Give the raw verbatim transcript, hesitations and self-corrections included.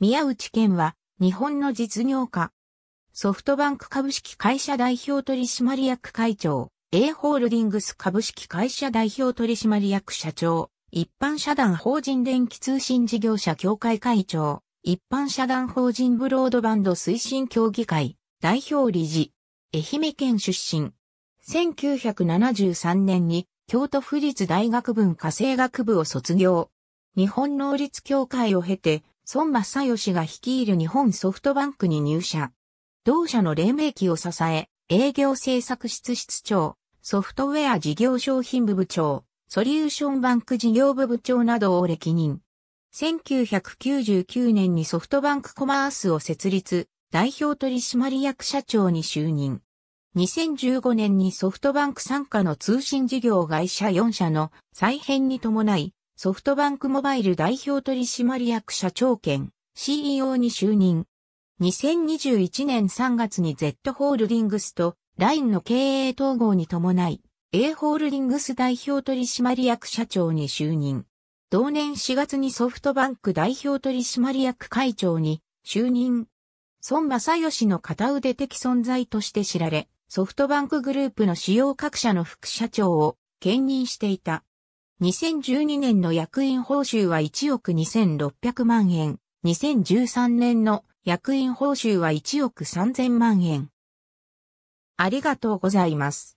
宮内健は、日本の実業家。ソフトバンク株式会社代表取締役会長、A ホールディングス株式会社代表取締役社長、一般社団法人電気通信事業者協会会長、一般社団法人ブロードバンド推進協議会、代表理事、愛媛県出身。せんきゅうひゃくななじゅうさんねんに京都府立大学文化政学部を卒業。日本能率協会を経て、孫正義が率いる日本ソフトバンクに入社。同社の黎明期を支え、営業政策室室長、ソフトウェア事業商品部部長、ソリューションバンク事業部部長などを歴任。せんきゅうひゃくきゅうじゅうきゅうねんにソフトバンクコマースを設立、代表取締役社長に就任。にせんじゅうごねんにソフトバンク傘下の通信事業会社よんしゃの再編に伴い、ソフトバンクモバイル代表取締役社長兼 シーイーオー に就任。にせんにじゅういちねんさんがつに Z ホールディングスと ライン の経営統合に伴い、A ホールディングス代表取締役社長に就任。同年しがつにソフトバンク代表取締役会長に就任。孫正義の片腕的存在として知られ、ソフトバンクグループの主要各社の副社長を兼任していた。にせんじゅうにねんの役員報酬はいちおくにせんろっぴゃくまんえん。にせんじゅうさんねんの役員報酬はいちおくさんぜんまん円。ありがとうございます。